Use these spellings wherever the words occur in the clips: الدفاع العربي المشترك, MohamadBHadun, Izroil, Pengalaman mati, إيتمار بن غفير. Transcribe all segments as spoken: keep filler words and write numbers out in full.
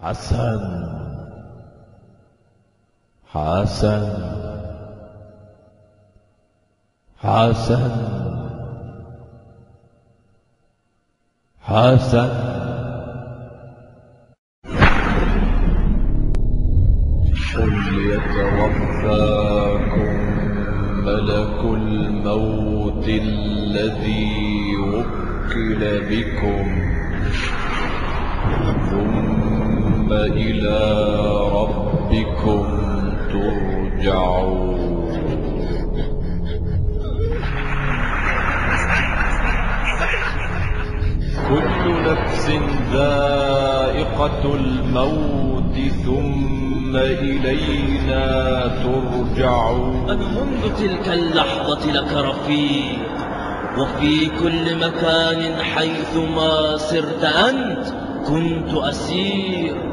حسن حسن حسن حسن يتوفاكم ملك الموت الذي وكل بكم ثم إلى ربكم ترجعون. كل نفس ذائقة الموت ثم إلينا ترجعون. أنا منذ تلك اللحظة لك رفيق، وفي كل مكان حيثما سرت أنت كنت أسير.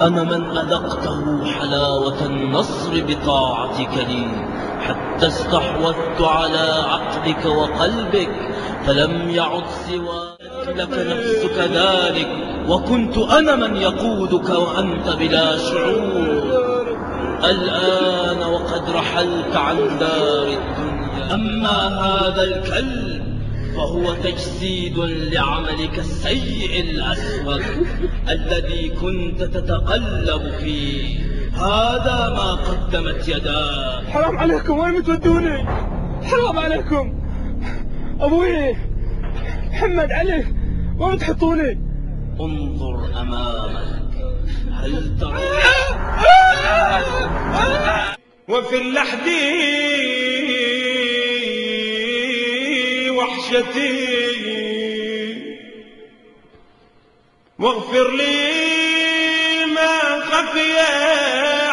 أنا من أذقته حلاوة النصر بطاعتك لي، حتى استحوذت على عقلك وقلبك فلم يعد سوى لك نفسك ذلك، وكنت أنا من يقودك وأنت بلا شعور. الآن وقد رحلت عن دار الدنيا. أما هذا الكلب فهو تجسيد لعملك السيء الأسود الذي كنت تتقلب فيه. هذا ما قدمت يداك. حرام عليكم، وين بتودوني؟ حرام عليكم. أبوي محمد علي، وين تحطوني؟ انظر أمامك، هل ترى؟ وفي اللحد وحشتي واغفر لي ما خفي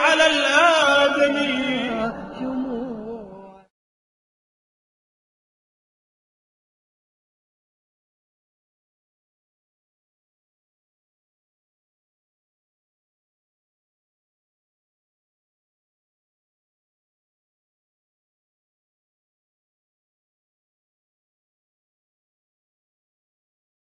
على الأرض.